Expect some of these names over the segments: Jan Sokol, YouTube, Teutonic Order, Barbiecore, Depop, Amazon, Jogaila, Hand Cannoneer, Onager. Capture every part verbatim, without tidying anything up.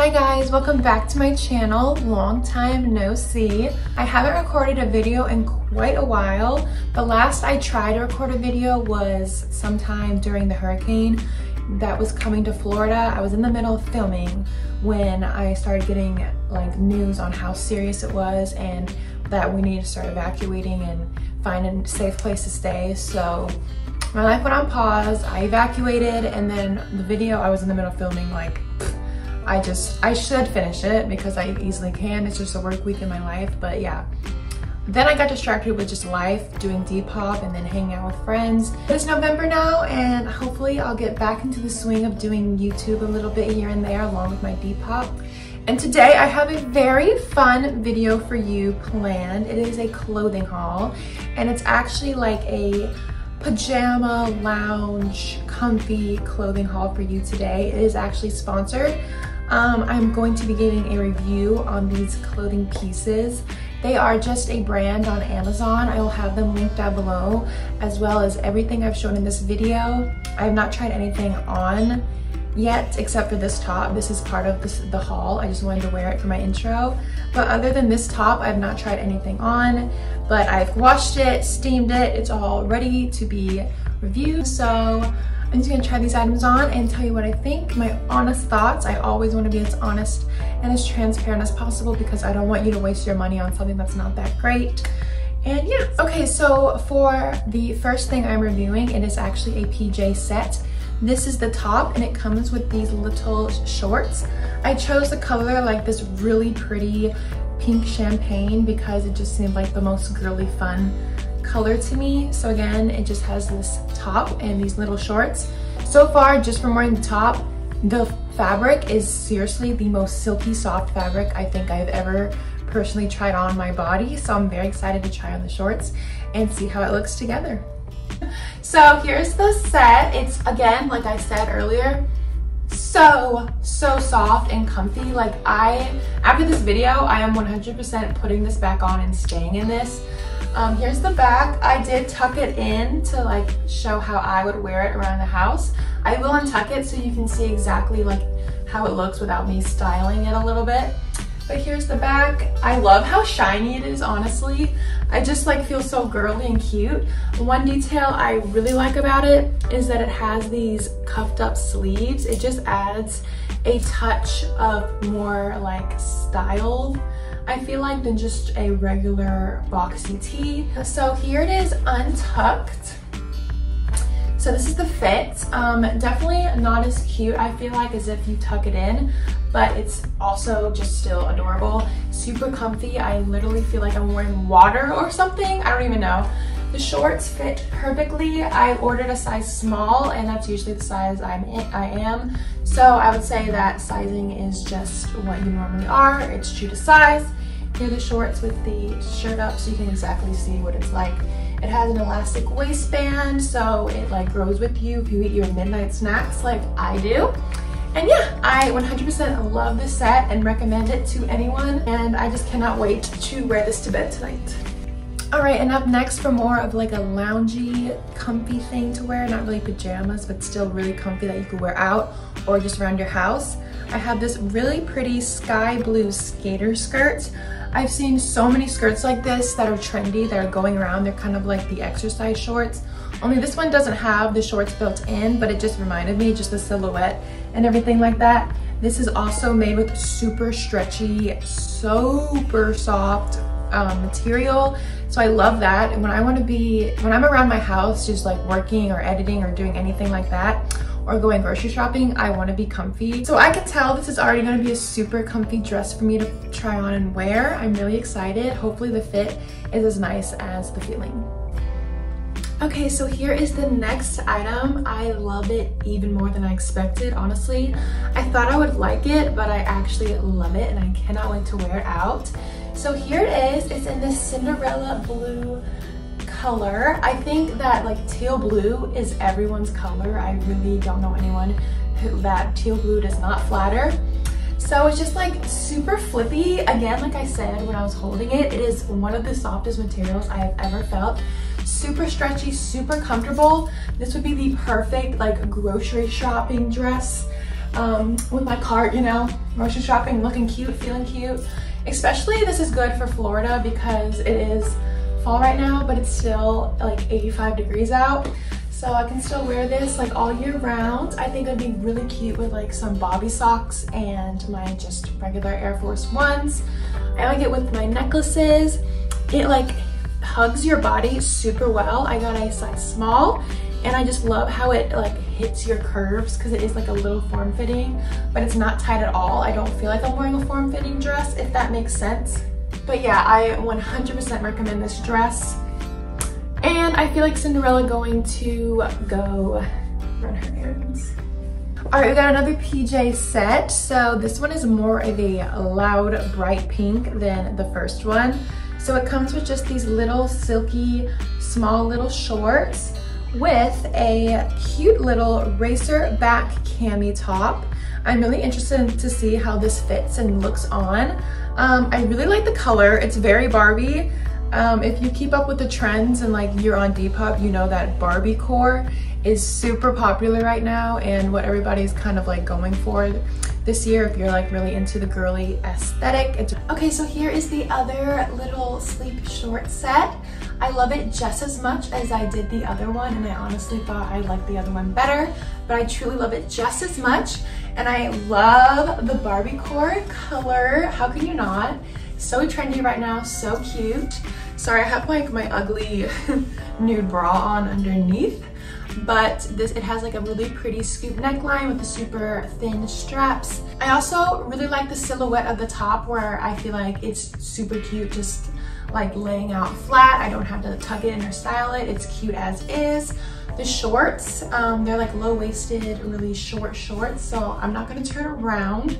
Hi guys, welcome back to my channel. Long time no see. I haven't recorded a video in quite a while. The last I tried to record a video was sometime during the hurricane that was coming to Florida. I was in the middle of filming when I started getting like news on how serious it was and that we needed to start evacuating and find a safe place to stay. So my life went on pause, I evacuated, and then the video I was in the middle of filming, like I just, I should finish it because I easily can. It's just a work week in my life, but yeah. Then I got distracted with just life, doing Depop, and then hanging out with friends. It's November now, and hopefully I'll get back into the swing of doing YouTube a little bit here and there along with my Depop. And today I have a very fun video for you planned. It is a clothing haul, and it's actually like a pajama, lounge, comfy clothing haul for you today. It is actually sponsored. Um, I'm going to be giving a review on these clothing pieces. They are just a brand on Amazon. I will have them linked down below, as well as everything I've shown in this video. I have not tried anything on yet except for this top. This is part of this, the haul. I just wanted to wear it for my intro. But other than this top, I've not tried anything on, but I've washed it, steamed it. It's all ready to be reviewed. So I'm just gonna try these items on and tell you what I think, my honest thoughts. I always wanna be as honest and as transparent as possible because I don't want you to waste your money on something that's not that great. And yeah, okay, so for the first thing I'm reviewing, it is actually a P J set. This is the top and it comes with these little shorts. I chose the color like this really pretty pink champagne because it just seemed like the most girly fun color to me. So again, it just has this top and these little shorts. So far, just from wearing the top, the fabric is seriously the most silky soft fabric I think I've ever personally tried on my body. So I'm very excited to try on the shorts and see how it looks together. So here's the set. It's again, like I said earlier, so so soft and comfy. Like I, after this video, I am one hundred percent putting this back on and staying in this. Um, here's the back. I did tuck it in to like show how I would wear it around the house. I will untuck it so you can see exactly like how it looks without me styling it a little bit. But here's the back. I love how shiny it is, honestly. I just like feel so girly and cute. One detail I really like about it is that it has these cuffed up sleeves. It just adds a touch of more like style, I feel like, than just a regular boxy tee. So here it is untucked. So this is the fit. Um, definitely not as cute, I feel like, as if you tuck it in, but it's also just still adorable. Super comfy. I literally feel like I'm wearing water or something. I don't even know. The shorts fit perfectly. I ordered a size small, and that's usually the size I'm in, I am. So I would say that sizing is just what you normally are. It's true to size. Here are the shorts with the shirt up so you can exactly see what it's like. It has an elastic waistband, so it like grows with you if you eat your midnight snacks like I do. And yeah, I one hundred percent love this set and recommend it to anyone. And I just cannot wait to wear this to bed tonight. All right, and up next for more of like a loungy, comfy thing to wear. Not really pajamas, but still really comfy that you could wear out or just around your house. I have this really pretty sky blue skater skirt. I've seen so many skirts like this that are trendy, that are going around. They're kind of like the exercise shorts. Only this one doesn't have the shorts built in, but it just reminded me, just the silhouette and everything like that. This is also made with super stretchy, super soft um, material. So I love that. And when I want to be, when I'm around my house, just like working or editing or doing anything like that, or going grocery shopping, I want to be comfy. So I can tell this is already going to be a super comfy dress for me to try on and wear. I'm really excited. Hopefully the fit is as nice as the feeling. Okay, so here is the next item. I love it even more than I expected, honestly. I thought I would like it, but I actually love it and I cannot wait to wear it out. So here it is. It's in this Cinderella blue color. I think that like teal blue is everyone's color. I really don't know anyone who that teal blue does not flatter. So it's just like super flippy. Again, like I said, when I was holding it, it is one of the softest materials I have ever felt. Super stretchy, super comfortable. This would be the perfect like grocery shopping dress um, with my cart, you know, grocery shopping, looking cute, feeling cute. Especially this is good for Florida because it is fall right now, but it's still like eighty-five degrees out. So I can still wear this like all year round. I think it'd be really cute with like some bobby socks and my just regular Air Force Ones. I like it with my necklaces. It like hugs your body super well. I got a size small and I just love how it like hits your curves because it is like a little form-fitting, but it's not tight at all. I don't feel like I'm wearing a form-fitting dress, if that makes sense. But yeah, I one hundred percent recommend this dress. And I feel like Cinderella going to go run her errands. All right, we got another P J set. So this one is more of a loud, bright pink than the first one. So it comes with just these little silky, small little shorts with a cute little racer back cami top. I'm really interested to see how this fits and looks on. Um, I really like the color. It's very Barbie. Um, if you keep up with the trends and like you're on Depop, you know that Barbiecore is super popular right now and what everybody's kind of like going for this year if you're like really into the girly aesthetic. Okay, so here is the other little sleep short set. I love it just as much as I did the other one, and I honestly thought I liked the other one better, but I truly love it just as much. And I love the Barbiecore color. How can you not? So trendy right now, so cute. Sorry, I have like my ugly nude bra on underneath, but this it has like a really pretty scoop neckline with the super thin straps. I also really like the silhouette of the top where I feel like it's super cute just like laying out flat. I don't have to tuck it in or style it. It's cute as is. The shorts, um, they're like low-waisted, really short shorts, so I'm not gonna turn around.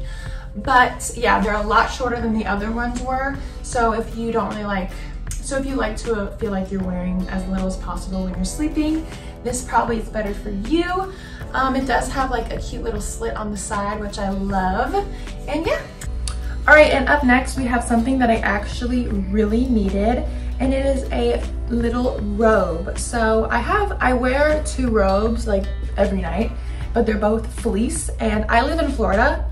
But yeah, they're a lot shorter than the other ones were. So if you don't really like, so if you like to feel like you're wearing as little as possible when you're sleeping, this probably is better for you. Um, it does have like a cute little slit on the side, which I love. And yeah. All right, and up next we have something that I actually really needed, and it is a little robe. So I have, I wear two robes like every night, but they're both fleece, and I live in Florida.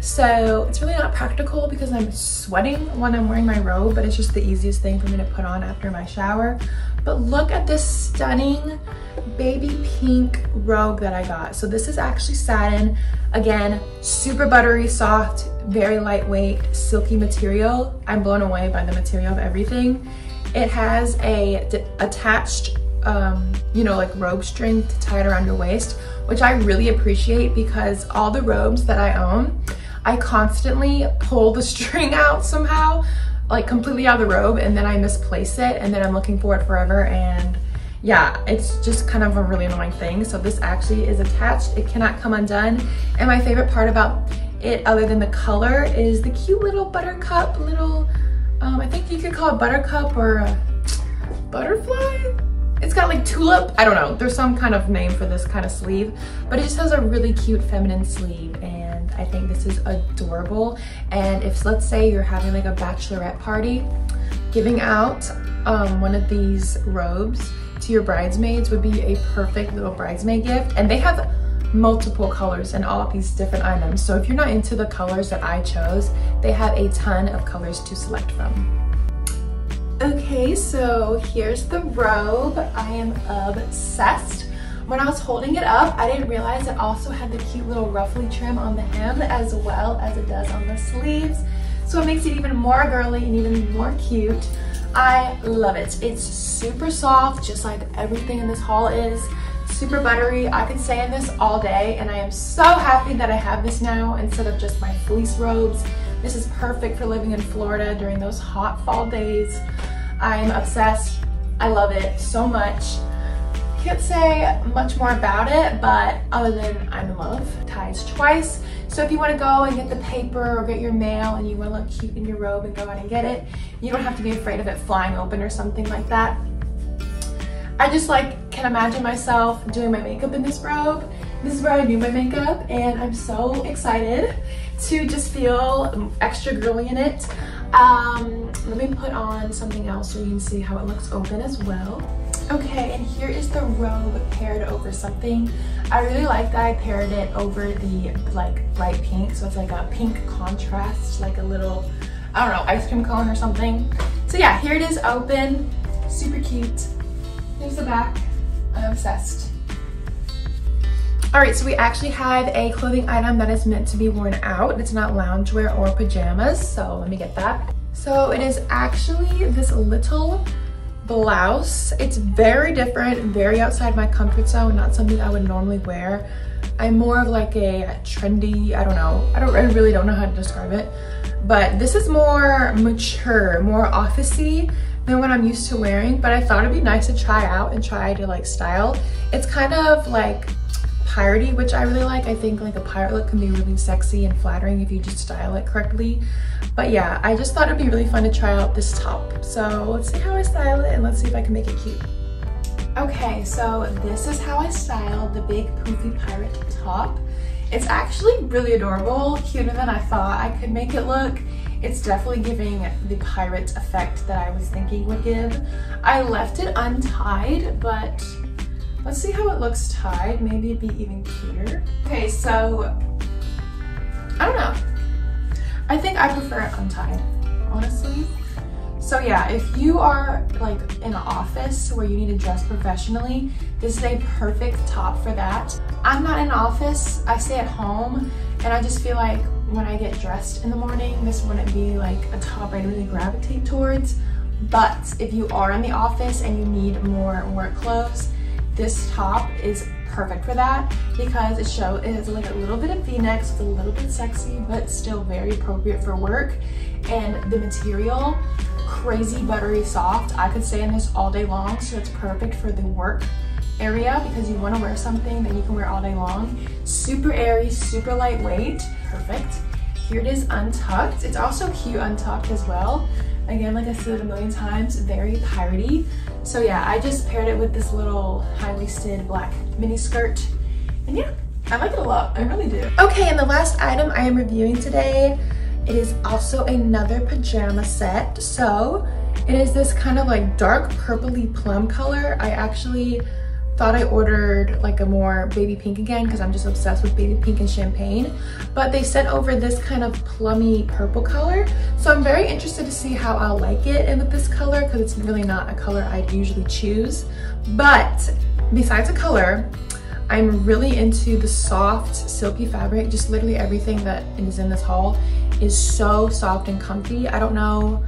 So it's really not practical because I'm sweating when I'm wearing my robe, but it's just the easiest thing for me to put on after my shower. But look at this stunning baby pink robe that I got. So this is actually satin. Again, super buttery, soft, very lightweight, silky material. I'm blown away by the material of everything. It has a d attached, um, you know, like robe string to tie it around your waist, which I really appreciate because all the robes that I own, I constantly pull the string out somehow, like completely out of the robe, and then I misplace it, and then I'm looking for it forever, and yeah, it's just kind of a really annoying thing. So this actually is attached. It cannot come undone. And my favorite part about it, other than the color, is the cute little buttercup, little, um, I think you could call it buttercup or a butterfly? It's got like tulip, I don't know. There's some kind of name for this kind of sleeve, but it just has a really cute feminine sleeve, and I think this is adorable. And if let's say you're having like a bachelorette party, giving out um, one of these robes to your bridesmaids would be a perfect little bridesmaid gift. And they have multiple colors and all of these different items. So if you're not into the colors that I chose, they have a ton of colors to select from. Okay, so here's the robe. I am obsessed. When I was holding it up, I didn't realize it also had the cute little ruffly trim on the hem as well as it does on the sleeves. So it makes it even more girly and even more cute. I love it. It's super soft, just like everything in this haul is. Super buttery. I could stay in this all day, and I am so happy that I have this now instead of just my fleece robes. This is perfect for living in Florida during those hot fall days. I'm obsessed. I love it so much. Can't say much more about it, but other than I'm in love. Ties twice. So if you want to go and get the paper or get your mail and you want to look cute in your robe and go out and get it, you don't have to be afraid of it flying open or something like that. I just like can imagine myself doing my makeup in this robe. This is where I do my makeup, and I'm so excited to just feel extra girly in it. Um, let me put on something else so you can see how it looks open as well. Okay, and here is the robe paired over something. I really like that I paired it over the like light pink, so it's like a pink contrast, like a little, I don't know, ice cream cone or something. So yeah, here it is open, super cute. Here's the back, I'm obsessed. Alright, so we actually had a clothing item that is meant to be worn out. It's not loungewear or pajamas, so let me get that. So it is actually this little blouse. It's very different, very outside my comfort zone, not something I would normally wear. I'm more of like a trendy, I don't know, I don't, I really don't know how to describe it. But this is more mature, more officey than what I'm used to wearing, but I thought it'd be nice to try out and try to like style. It's kind of like piratey, which I really like. I think like a pirate look can be really sexy and flattering if you just style it correctly. But yeah, I just thought it'd be really fun to try out this top. So let's see how I style it and let's see if I can make it cute. Okay, so this is how I styled the big poofy pirate top. It's actually really adorable, cuter than I thought I could make it look. It's definitely giving the pirate effect that I was thinking would give. I left it untied, but let's see how it looks tied. Maybe it'd be even cuter. Okay, so I don't know. I think I prefer it untied, honestly. So yeah, if you are like in an office where you need to dress professionally, this is a perfect top for that. I'm not in an office, I stay at home, and I just feel like when I get dressed in the morning, this wouldn't be like a top I'd really gravitate towards. But if you are in the office and you need more work clothes, this top is perfect for that because it shows it has like a little bit of V-neck, so it's a little bit sexy, but still very appropriate for work. And the material, crazy buttery soft. I could stay in this all day long, so it's perfect for the work area because you want to wear something that you can wear all day long. Super airy, super lightweight, perfect. Here it is untucked. It's also cute untucked as well. Again, like I said it a million times, very piratey. So yeah, I just paired it with this little high-waisted black mini skirt, and yeah, I like it a lot. I really do. Okay, and the last item I am reviewing today, it is also another pajama set. So it is this kind of like dark purpley plum color. I actually thought I ordered like a more baby pink again because I'm just obsessed with baby pink and champagne, but they sent over this kind of plummy purple color. So I'm very interested to see how I'll like it and with this color because it's really not a color I'd usually choose. But besides the color, I'm really into the soft silky fabric. Just literally everything that is in this haul is so soft and comfy. I don't know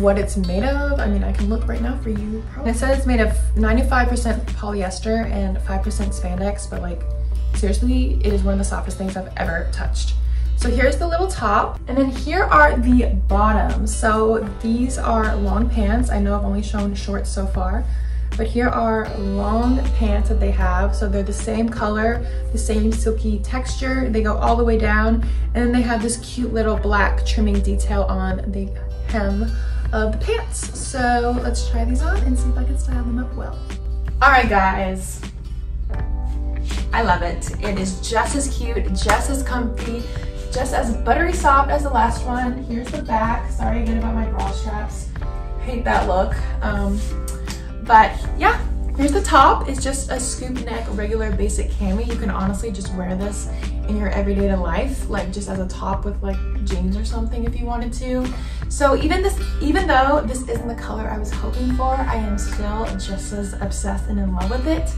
what it's made of. I mean, I can look right now for you. Probably. It says it's made of ninety-five percent polyester and five percent spandex, but like seriously, it is one of the softest things I've ever touched. So here's the little top, and then here are the bottoms. So these are long pants. I know I've only shown shorts so far, but here are long pants that they have. So they're the same color, the same silky texture. They go all the way down, and then they have this cute little black trimming detail on the hem of the pants. So let's try these on and see if I can style them up well. All right, guys, I love it. It is just as cute, just as comfy, just as buttery soft as the last one. Here's the back. Sorry again about my bra straps. Hate that look. Um, but yeah, here's the top. It's just a scoop neck, regular basic cami. You can honestly just wear this in your everyday life, like just as a top with like jeans or something if you wanted to. So even this, even though this isn't the color I was hoping for, I am still just as obsessed and in love with it.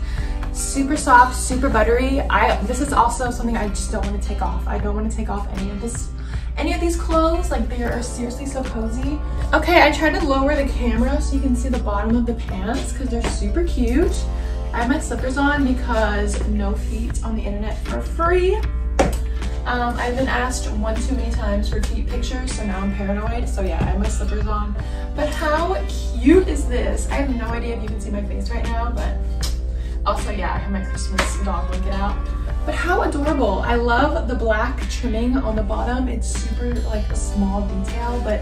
Super soft, super buttery. I this is also something I just don't want to take off. I don't want to take off any of this, any of these clothes. Like they are seriously so cozy. Okay, I tried to lower the camera so you can see the bottom of the pants because they're super cute. I have my slippers on because no feet on the internet for free. Um, I've been asked one too many times for feet pictures, so now I'm paranoid. So yeah, I have my slippers on. But how cute is this? I have no idea if you can see my face right now, but also yeah, I have my Christmas dog blanket out. But how adorable. I love the black trimming on the bottom. It's super like a small detail, but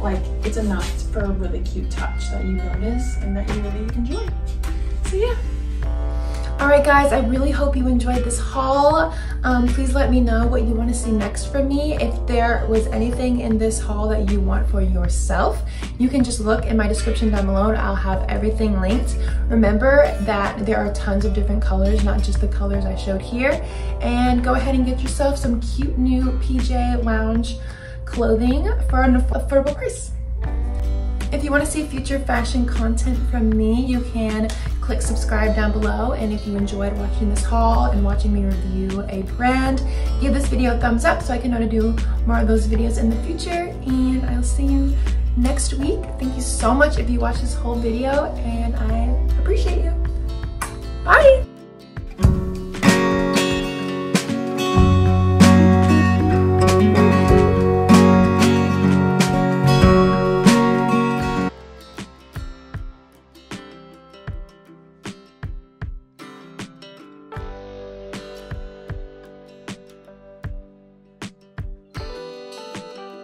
like it's enough for a really cute touch that you notice and that you really enjoy. So yeah. Alright guys, I really hope you enjoyed this haul. Um, please let me know what you want to see next from me. If there was anything in this haul that you want for yourself, you can just look in my description down below. I'll have everything linked. Remember that there are tons of different colors, not just the colors I showed here. And go ahead and get yourself some cute new P J Lounge clothing for an affordable price. If you want to see future fashion content from me, you can click subscribe down below. And if you enjoyed watching this haul and watching me review a brand, give this video a thumbs up so I can know to do more of those videos in the future. And I'll see you next week. Thank you so much if you watched this whole video, and I appreciate you.